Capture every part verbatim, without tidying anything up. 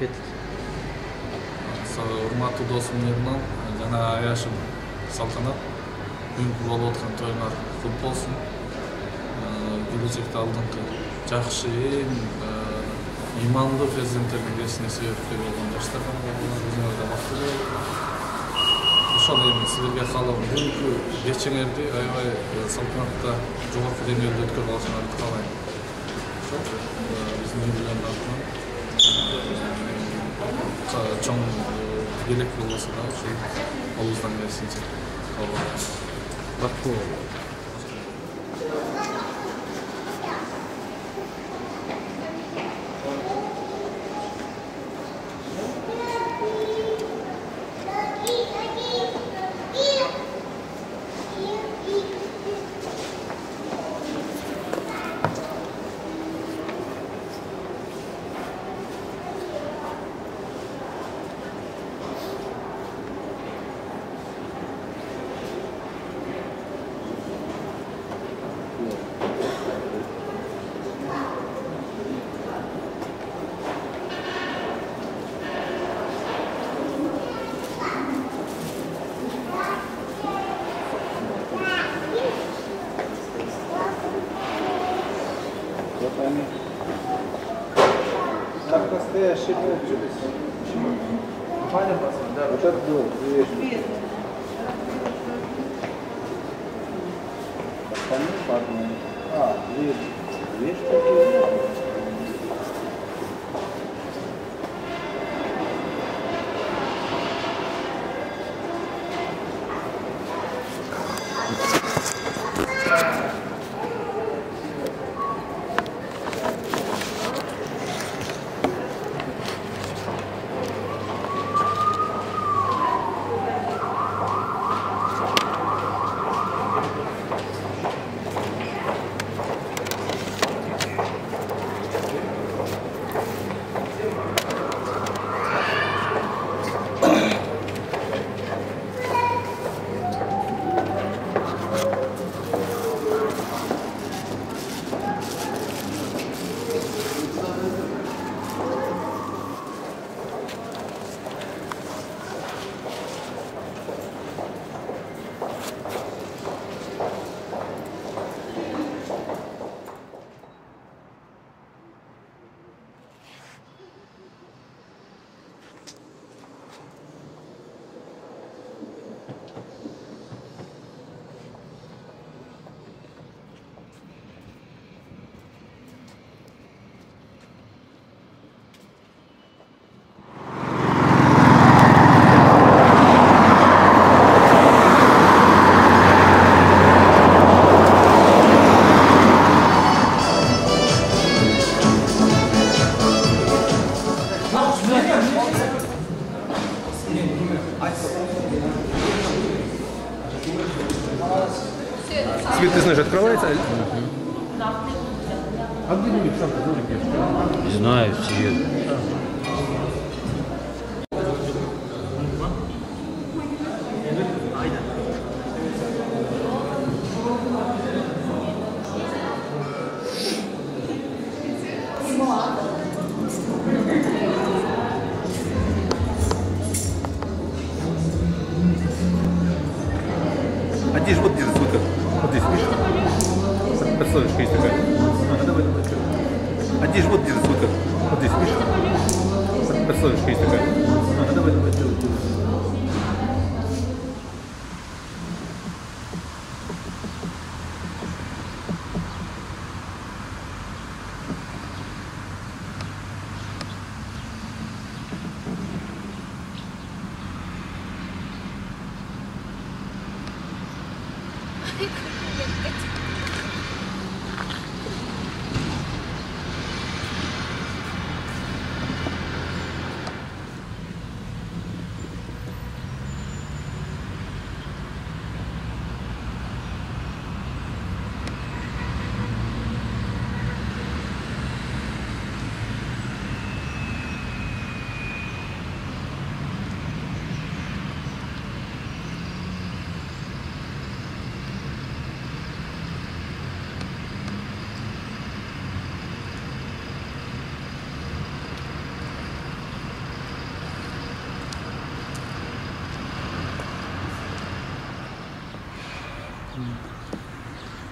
кеттік. Урматтуу досум Мирнан жана аяшым Салтанат бүгүнкү болуп аткан тойлор көп болсун. Гүлүзекти алдыңкы жакшы имандуу президенттердин келишине себепкер болгон жаштарга өзүңөрдө бактылуу болуңуздар. Ошол эми силерге каалайм бүгүнкү кечеңерди аябай Салтанатта жогорку деңгээлде өткөрүп алышыңарды каалайм. Биздин үйүбүздөн артынан чоң белек болбосо да ушул колубуздан келишинче каалайм. Бактылуу болуңуздар.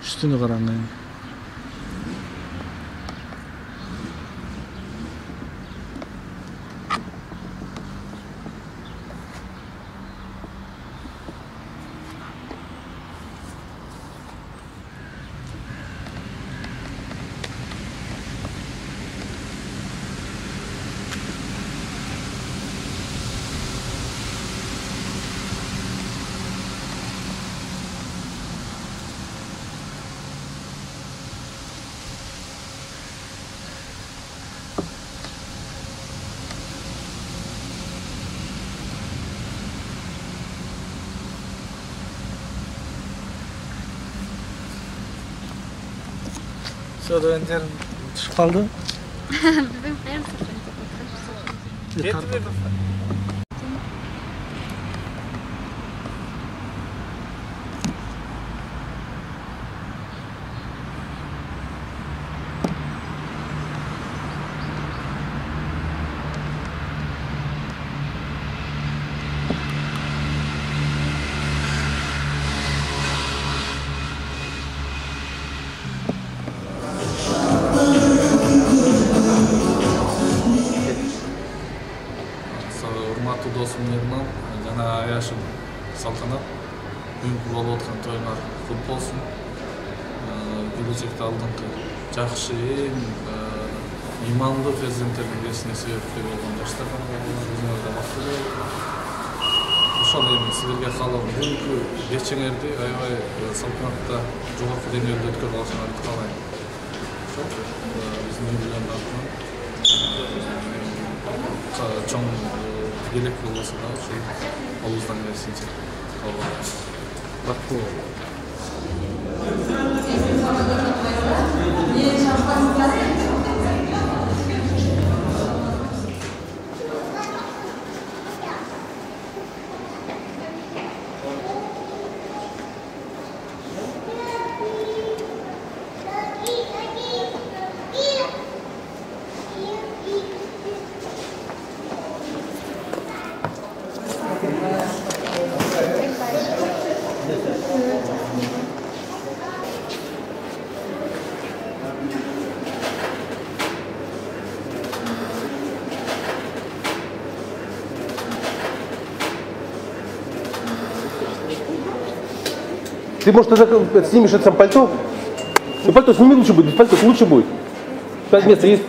Üstünü karanlayın. Sonra önden düşüp kaldı. Bizim en sıkıntı. Yeter mi? Жақшы иманды президенттердің берсіне себептер болған достар ғана ошол эми силерге каалап бүгүнкү кечеңерди аябай салтанатта жогорку деңгээлде өткөрүп алышыңарды каалайм. Биздин менен дагы чоң белек болсо да ошол алыстан берсинчи каалайм. Ты, может, тогда снимешь это сам пальто? Ну, пальто сними, лучше будет, без пальто лучше будет. Пять место есть.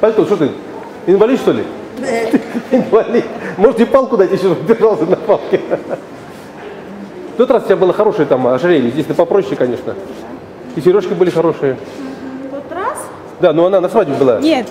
Пальто, что ты, инвалид, что ли? Инвалид. Может, и палку дать, еще держался на палке. В тот раз у тебя было хорошее там ожерелье, здесь-то попроще, конечно. И сережки были хорошие. В тот раз? Да, но она на свадьбе была. Нет,